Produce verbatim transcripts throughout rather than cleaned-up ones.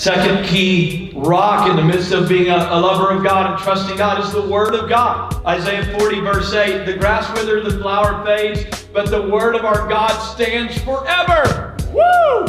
Second key rock in the midst of being a, a lover of God and trusting God is the Word of God. Isaiah forty verse eight, the grass withers, the flower fades, but the Word of our God stands forever. Woo!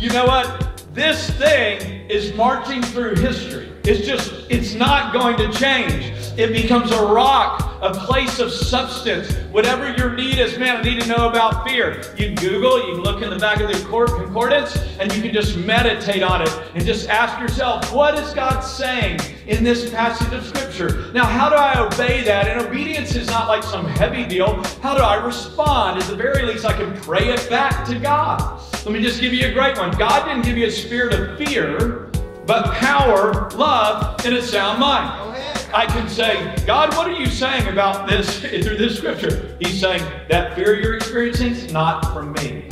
You know what? This thing is marching through history. It's just, it's not going to change. It becomes a rock, a place of substance. Whatever your need is, man, I need to know about fear. You Google, you can look in the back of the concordance, and you can just meditate on it and just ask yourself, what is God saying in this passage of Scripture? Now, how do I obey that? And obedience is not like some heavy deal. How do I respond? At the very least, I can pray it back to God. Let me just give you a great one. God didn't give you a spirit of fear, but power, love, and a sound mind. I can say, God, what are you saying about this through this scripture? He's saying, that fear you're experiencing is not from me.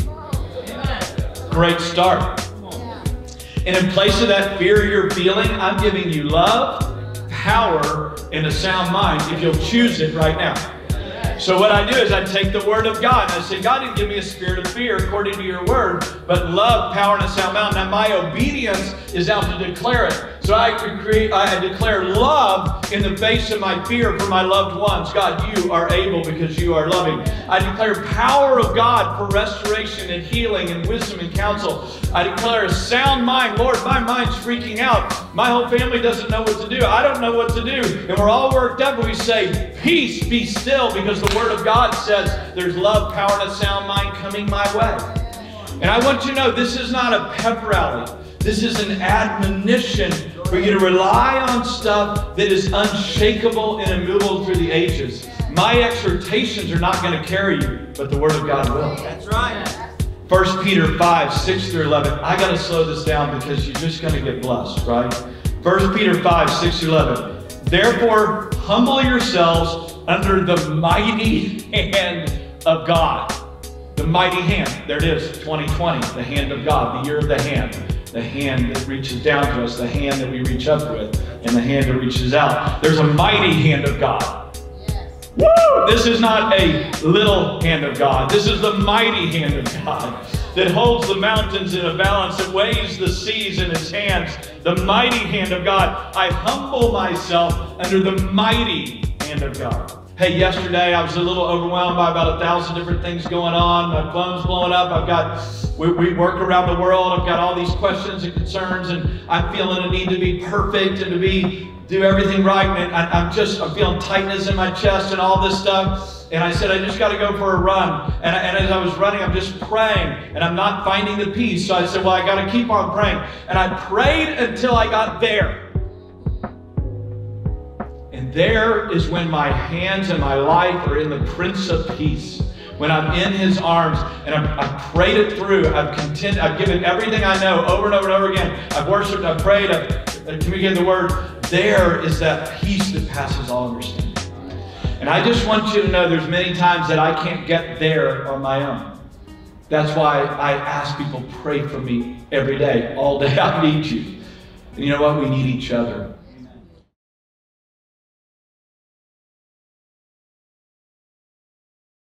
Great start. And in place of that fear you're feeling, I'm giving you love, power, and a sound mind if you'll choose it right now. So what I do is I take the Word of God and I say, God didn't give me a spirit of fear according to your Word, but love, power, and a sound mind. Now my obedience is out to declare it. So I create, I declare love in the face of my fear for my loved ones. God, you are able because you are loving. I declare power of God for restoration and healing and wisdom and counsel. I declare a sound mind. Lord, my mind's freaking out. My whole family doesn't know what to do. I don't know what to do. And we're all worked up and we say, peace, be still, because the The Word of God says there's love, power, and a sound mind coming my way. And I want you to know this is not a pep rally. This is an admonition for you to rely on stuff that is unshakable and immovable through the ages. My exhortations are not going to carry you, but the Word of God will. That's right. First Peter five, six through eleven. I got to slow this down because you're just going to get blessed, right? First Peter five, six through eleven. Therefore, humble yourselves under the mighty hand of God. The mighty hand. There it is, twenty twenty. The hand of God. The year of the hand. The hand that reaches down to us. The hand that we reach up with. And the hand that reaches out. There's a mighty hand of God. Yes. Woo! This is not a little hand of God. This is the mighty hand of God that holds the mountains in a balance, that weighs the seas in His hands. The mighty hand of God. I humble myself under the mighty hand of God. Hey, yesterday I was a little overwhelmed by about a thousand different things going on. My phone's blowing up. I've got, we, we work around the world. I've got all these questions and concerns, and I'm feeling a need to be perfect and to be, do everything right. And I, I'm just, I'm feeling tightness in my chest and all this stuff. And I said, I just got to go for a run. And, I, and as I was running, I'm just praying, and I'm not finding the peace. So I said, well, I got to keep on praying. And I prayed until I got there. There is when my hands and my life are in the Prince of Peace. When I'm in His arms and I've, I've prayed it through, I've content, I've given everything I know over and over and over again. I've worshiped, I've prayed, I've communicated the Word. There is that peace that passes all understanding. And I just want you to know there's many times that I can't get there on my own. That's why I ask people, pray for me every day, all day. I need you. And you know what? We need each other.